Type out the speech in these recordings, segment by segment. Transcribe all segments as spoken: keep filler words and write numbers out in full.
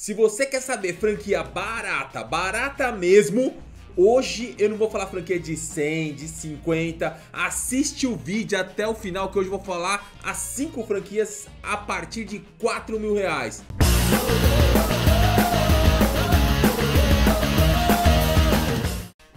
Se você quer saber franquia barata, barata mesmo, hoje eu não vou falar franquia de cem, de cinquenta, assiste o vídeo até o final que hoje eu vou falar as cinco franquias a partir de quatro mil reais.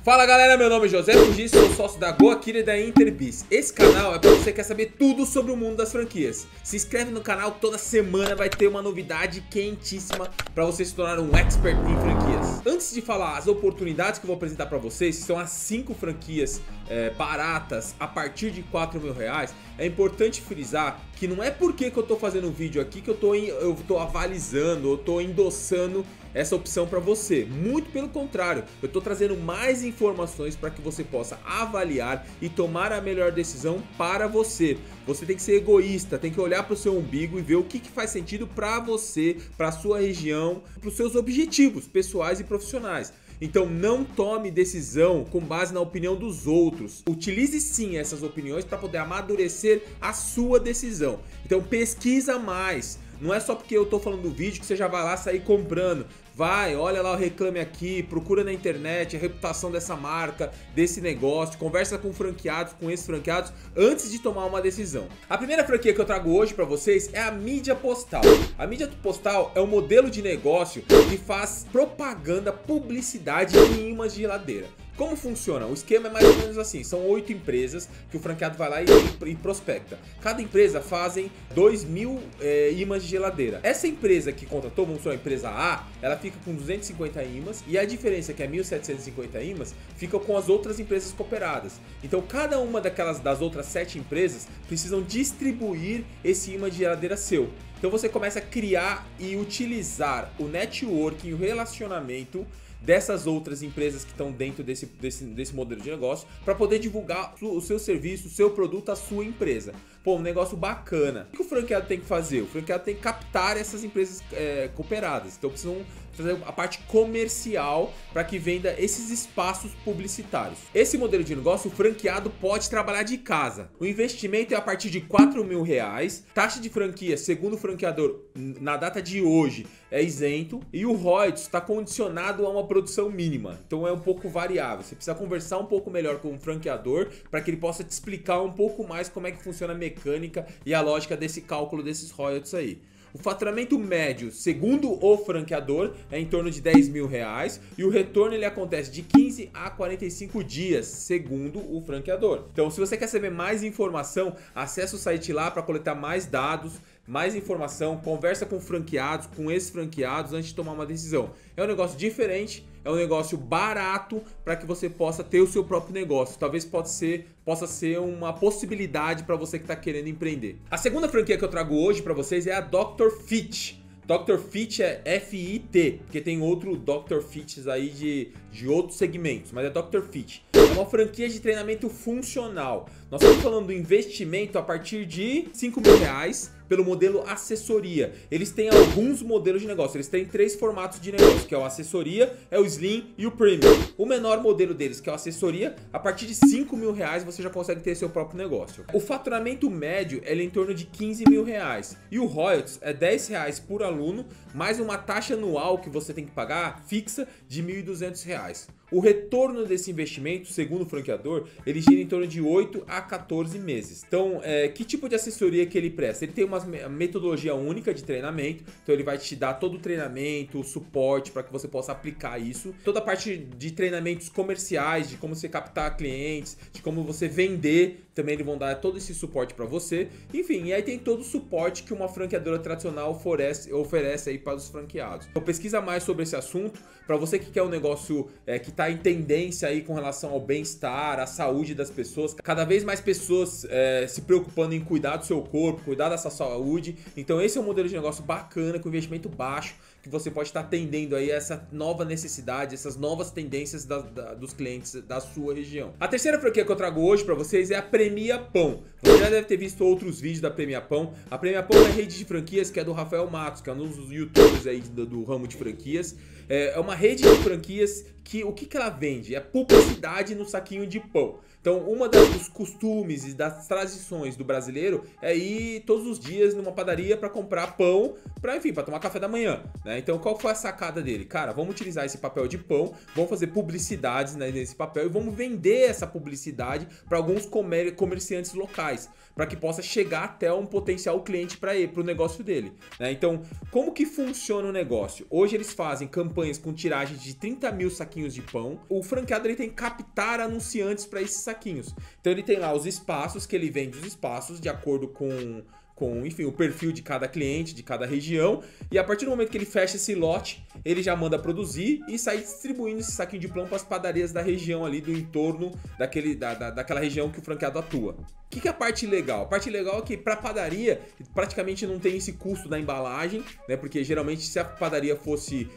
Fala galera, meu nome é José Fugice, sou sócio da GoaKira e da Interbiz. Esse canal é para você que quer saber tudo sobre o mundo das franquias. Se inscreve no canal, toda semana vai ter uma novidade quentíssima para você se tornar um expert em franquias. Antes de falar as oportunidades que eu vou apresentar para vocês, que são as cinco franquias é, baratas a partir de quatro mil reais, é importante frisar que não é porque que eu tô fazendo um vídeo aqui que eu tô, eu tô avalizando, eu tô endossando essa opção para você. Muito pelo contrário, eu tô trazendo mais informações para que você possa avaliar e tomar a melhor decisão para você. Você tem que ser egoísta, tem que olhar para o seu umbigo e ver o que, que faz sentido para você, para sua região, para os seus objetivos pessoais e profissionais. Então não tome decisão com base na opinião dos outros. Utilize sim essas opiniões para poder amadurecer a sua decisão. Então pesquisa mais. Não é só porque eu tô falando do vídeo que você já vai lá sair comprando. Vai, olha lá o Reclame Aqui, procura na internet a reputação dessa marca, desse negócio, conversa com franqueados, com ex-franqueados, antes de tomar uma decisão. A primeira franquia que eu trago hoje para vocês é a Mídia Postal. A Mídia Postal é um modelo de negócio que faz propaganda, publicidade em imãs de geladeira. Como funciona? O esquema é mais ou menos assim, são oito empresas que o franqueado vai lá e, e prospecta. Cada empresa fazem dois mil é, imãs de geladeira. Essa empresa que contratou, vamos supor, a empresa A, ela fica com duzentos e cinquenta imãs e a diferença, que é mil setecentos e cinquenta imãs, fica com as outras empresas cooperadas. Então cada uma daquelas das outras sete empresas precisam distribuir esse imã de geladeira seu. Então você começa a criar e utilizar o networking, o relacionamento dessas outras empresas que estão dentro desse, desse, desse modelo de negócio para poder divulgar o seu serviço, o seu produto, a sua empresa. Pô, um negócio bacana. O que o franqueado tem que fazer? O franqueado tem que captar essas empresas é, cooperadas. Então precisam fazer a parte comercial para que venda esses espaços publicitários. Esse modelo de negócio, o franqueado pode trabalhar de casa. O investimento é a partir de quatro mil reais. Taxa de franquia, segundo o franqueador, na data de hoje, é isento. E o R O I está condicionado a uma produção mínima, então é um pouco variável. Você precisa conversar um pouco melhor com o franqueador para que ele possa te explicar um pouco mais como é que funciona a mecânica e a lógica desse cálculo desses royalties aí. O faturamento médio, segundo o franqueador, é em torno de dez mil reais e o retorno ele acontece de quinze a quarenta e cinco dias, segundo o franqueador. Então, se você quer saber mais informação, acesse o site lá para coletar mais dados, mais informação, conversa com franqueados, com ex-franqueados antes de tomar uma decisão. É um negócio diferente, é um negócio barato para que você possa ter o seu próprio negócio. Talvez pode ser, possa ser uma possibilidade para você que está querendo empreender. A segunda franquia que eu trago hoje para vocês é a doutor Fit. doutor Fit é F I T, porque tem outro doutor Fits aí de, de outros segmentos, mas é doutor Fit. É uma franquia de treinamento funcional. Nós estamos falando do investimento a partir de cinco mil reais pelo modelo assessoria. Eles têm alguns modelos de negócio, eles têm três formatos de negócio, que é o assessoria, é o Slim e o Premium. O menor modelo deles, que é o assessoria, a partir de cinco mil reais você já consegue ter seu próprio negócio. O faturamento médio é em torno de quinze mil reais e o royalties é dez reais por aluno, mais uma taxa anual que você tem que pagar fixa de mil e duzentos reais. O retorno desse investimento, segundo o franqueador, ele gira em torno de oito a quatorze meses. Então, é, que tipo de assessoria que ele presta? Ele tem uma metodologia única de treinamento, então ele vai te dar todo o treinamento, o suporte para que você possa aplicar isso. Toda a parte de treinamentos comerciais, de como você captar clientes, de como você vender, também eles vão dar todo esse suporte para você. Enfim, e aí tem todo o suporte que uma franqueadora tradicional oferece, oferece aí para os franqueados. Então pesquisa mais sobre esse assunto, para você que quer um negócio é, que está em tendência aí com relação ao bem-estar, à saúde das pessoas. Cada vez mais pessoas é, se preocupando em cuidar do seu corpo, cuidar da sua saúde. Então esse é um modelo de negócio bacana, com investimento baixo, que você pode estar atendendo aí essa nova necessidade, essas novas tendências da, da, dos clientes da sua região. A terceira franquia que eu trago hoje para vocês é a Premiapão. Você já deve ter visto outros vídeos da Premiapão. A Premiapão é a rede de franquias que é do Rafael Matos, que é um dos youtubers aí do, do ramo de franquias. É uma rede de franquias que o que, que ela vende? É publicidade no saquinho de pão. Então, uma das dos costumes e das tradições do brasileiro é ir todos os dias numa padaria para comprar pão, para enfim, para tomar café da manhã, né? Né? Então, qual foi a sacada dele? Cara, vamos utilizar esse papel de pão, vamos fazer publicidades nesse papel e vamos vender essa publicidade para alguns comer comerciantes locais, para que possa chegar até um potencial cliente para ele, para o negócio dele. Né? Então, como que funciona o negócio? Hoje eles fazem campanhas com tiragem de trinta mil saquinhos de pão. O franqueado ele tem que captar anunciantes para esses saquinhos. Então, ele tem lá os espaços que ele vende, os espaços de acordo com... com, enfim, o perfil de cada cliente, de cada região, e a partir do momento que ele fecha esse lote, ele já manda produzir e sai distribuindo esse saquinho de pão para as padarias da região ali, do entorno daquele, da, da, daquela região que o franqueado atua. O que, que é a parte legal? A parte legal é que para padaria praticamente não tem esse custo da embalagem, né? Porque geralmente se a padaria fosse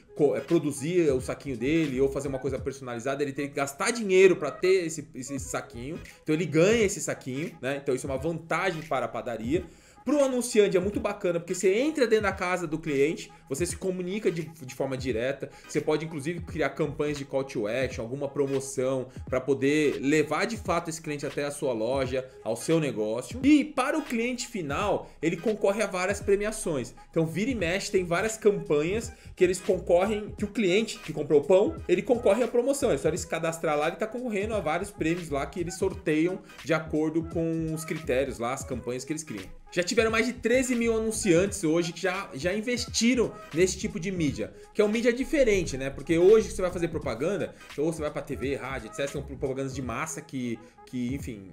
produzir o saquinho dele ou fazer uma coisa personalizada, ele tem que gastar dinheiro para ter esse, esse, esse saquinho. Então ele ganha esse saquinho, né? Então isso é uma vantagem para a padaria. Para o anunciante é muito bacana, porque você entra dentro da casa do cliente, você se comunica de, de forma direta, você pode inclusive criar campanhas de call to action, alguma promoção, para poder levar de fato esse cliente até a sua loja, ao seu negócio. E para o cliente final, ele concorre a várias premiações. Então vira e mexe, tem várias campanhas que eles concorrem, que o cliente que comprou o pão, ele concorre à promoção. É só ele se cadastrar lá, ele está concorrendo a vários prêmios lá que eles sorteiam de acordo com os critérios lá, as campanhas que eles criam. Já tiveram mais de treze mil anunciantes hoje que já, já investiram nesse tipo de mídia, que é uma mídia diferente, né? Porque hoje você vai fazer propaganda, ou você vai pra T V, rádio, etcétera. São propagandas de massa que, que enfim...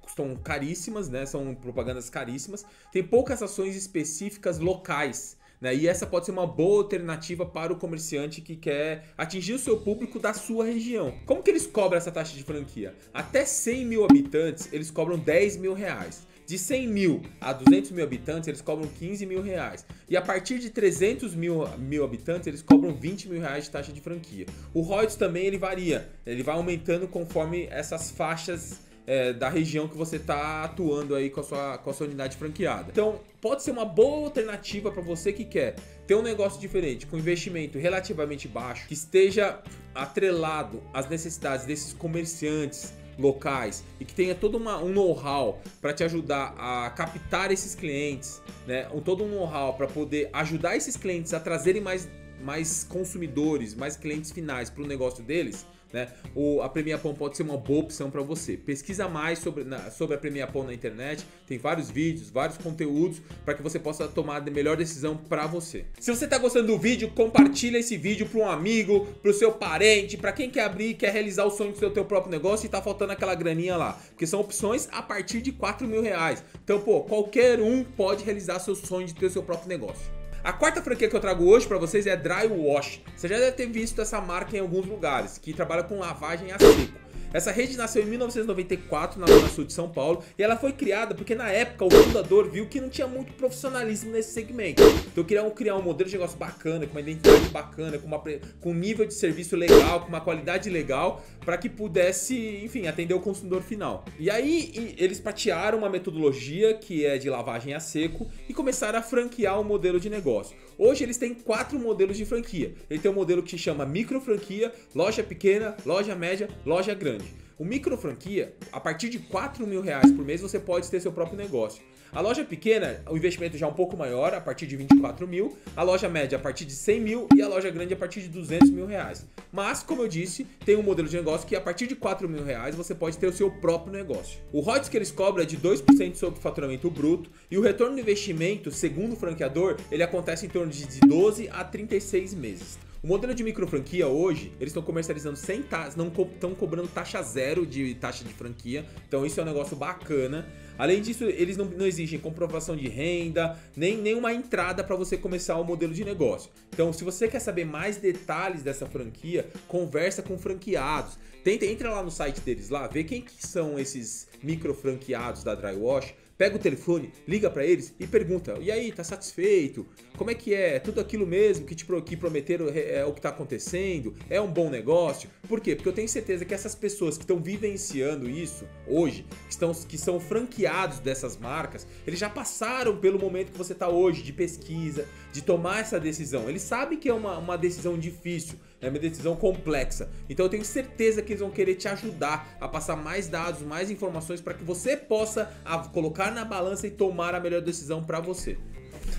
custam caríssimas, né? São propagandas caríssimas. Tem poucas ações específicas locais, né? E essa pode ser uma boa alternativa para o comerciante que quer atingir o seu público da sua região. Como que eles cobram essa taxa de franquia? Até cem mil habitantes, eles cobram dez mil reais. De cem mil a duzentos mil habitantes, eles cobram quinze mil reais. E a partir de trezentos mil habitantes, eles cobram vinte mil reais de taxa de franquia. O royalties também ele varia, ele vai aumentando conforme essas faixas É, da região que você está atuando aí com a, sua, com a sua unidade franqueada. Então, pode ser uma boa alternativa para você que quer ter um negócio diferente, com investimento relativamente baixo, que esteja atrelado às necessidades desses comerciantes locais e que tenha todo uma, um know-how para te ajudar a captar esses clientes, né? Um, todo um know-how para poder ajudar esses clientes a trazerem mais, mais consumidores, mais clientes finais para o negócio deles. Né? O, a Premiapão pode ser uma boa opção para você. Pesquisa mais sobre, na, sobre a Premiapão na internet, tem vários vídeos, vários conteúdos para que você possa tomar a melhor decisão para você. Se você está gostando do vídeo, compartilha esse vídeo para um amigo, para o seu parente, para quem quer abrir, quer realizar o sonho do seu teu próprio negócio e está faltando aquela graninha lá, porque são opções a partir de quatro mil reais. Então, pô, qualquer um pode realizar seu sonho de ter o seu próprio negócio. A quarta franquia que eu trago hoje para vocês é a Dry Wash. Você já deve ter visto essa marca em alguns lugares, que trabalha com lavagem a seco. Essa rede nasceu em mil novecentos e noventa e quatro na zona sul de São Paulo e ela foi criada porque na época o fundador viu que não tinha muito profissionalismo nesse segmento. Então queriam criar um modelo de negócio bacana, com uma identidade bacana, com, uma, com um nível de serviço legal, com uma qualidade legal, para que pudesse, enfim, atender o consumidor final. E aí eles patearam uma metodologia que é de lavagem a seco e começaram a franquear um modelo de negócio. Hoje eles têm quatro modelos de franquia. Ele tem um modelo que se chama micro franquia, loja pequena, loja média, loja grande. O micro franquia, a partir de quatro mil reais por mês, você pode ter seu próprio negócio. A loja pequena, o investimento já é um pouco maior, a partir de vinte e quatro mil. A loja média, a partir de cem mil. E a loja grande, a partir de duzentos mil reais. Mas, como eu disse, tem um modelo de negócio que, a partir de quatro mil reais, você pode ter o seu próprio negócio. O royalties que eles cobram é de dois por cento sobre o faturamento bruto. E o retorno do investimento, segundo o franqueador, ele acontece em torno de doze a trinta e seis meses. O modelo de micro franquia hoje, eles estão comercializando sem taxa, não estão cobrando taxa zero de taxa de franquia, então isso é um negócio bacana. Além disso, eles não, não exigem comprovação de renda, nem nenhuma entrada para você começar o modelo de negócio. Então, se você quer saber mais detalhes dessa franquia, conversa com franqueados. Tenta, entra lá no site deles lá, vê quem que são esses micro franqueados da Dry Wash. Pega o telefone, liga para eles e pergunta: e aí, tá satisfeito? Como é que é? Tudo aquilo mesmo que te que prometeram é o que tá acontecendo? É um bom negócio? Por quê? Porque eu tenho certeza que essas pessoas que estão vivenciando isso hoje, que, estão, que são franqueados dessas marcas, eles já passaram pelo momento que você tá hoje de pesquisa, de tomar essa decisão. Eles sabem que é uma, uma decisão difícil, é uma decisão complexa. Então eu tenho certeza que eles vão querer te ajudar a passar mais dados, mais informações para que você possa colocar na balança e tomar a melhor decisão para você.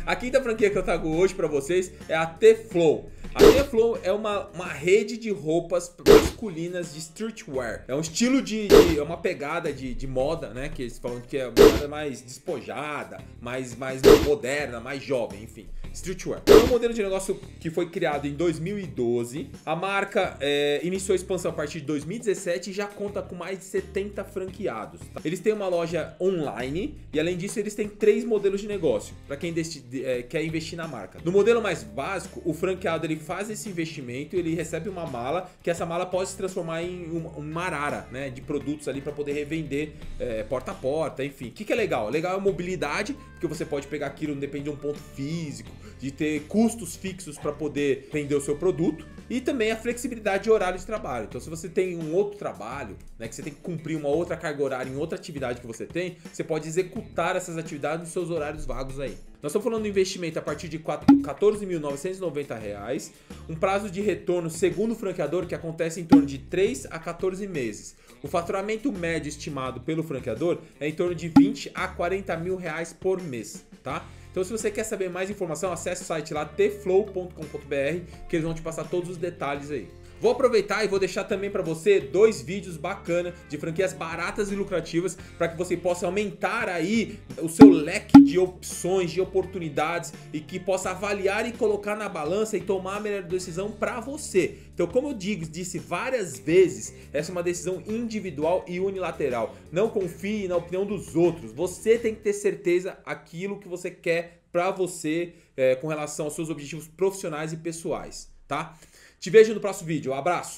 A quinta franquia que eu trago hoje para vocês é a T-Flow. A T-Flow é uma, uma rede de roupas masculinas de streetwear. É um estilo de... de é uma pegada de, de moda, né? Que eles falam que é uma moda mais despojada, mais, mais moderna, mais jovem, enfim. Streetwear. É um modelo de negócio que foi criado em dois mil e doze. A marca é, iniciou a expansão a partir de dois mil e dezessete e já conta com mais de setenta franqueados. Tá? Eles têm uma loja online e, além disso, eles têm três modelos de negócio para quem de, é, quer investir na marca. No modelo mais básico, o franqueado ele faz esse investimento, ele recebe uma mala, que essa mala pode se transformar em uma, uma arara, né, de produtos ali para poder revender é, porta a porta, enfim. O que, que é legal? Legal é a mobilidade, porque você pode pegar aquilo, depende de um ponto físico, de ter custos fixos para poder vender o seu produto, e também a flexibilidade de horário de trabalho. Então, se você tem um outro trabalho, né, que você tem que cumprir uma outra carga horária em outra atividade que você tem, você pode executar essas atividades nos seus horários vagos aí. Nós estamos falando de investimento a partir de quatorze mil novecentos e noventa reais, um prazo de retorno segundo o franqueador que acontece em torno de três a quatorze meses. O faturamento médio estimado pelo franqueador é em torno de vinte a quarenta mil reais por mês, tá? Então, se você quer saber mais informação, acesse o site lá, t flow ponto com ponto br, que eles vão te passar todos os detalhes aí. Vou aproveitar e vou deixar também para você dois vídeos bacanas de franquias baratas e lucrativas para que você possa aumentar aí o seu leque de opções, de oportunidades e que possa avaliar e colocar na balança e tomar a melhor decisão para você. Então, como eu digo, disse várias vezes, essa é uma decisão individual e unilateral. Não confie na opinião dos outros. Você tem que ter certeza daquilo que você quer para você é, com relação aos seus objetivos profissionais e pessoais, tá? Te vejo no próximo vídeo. Um abraço!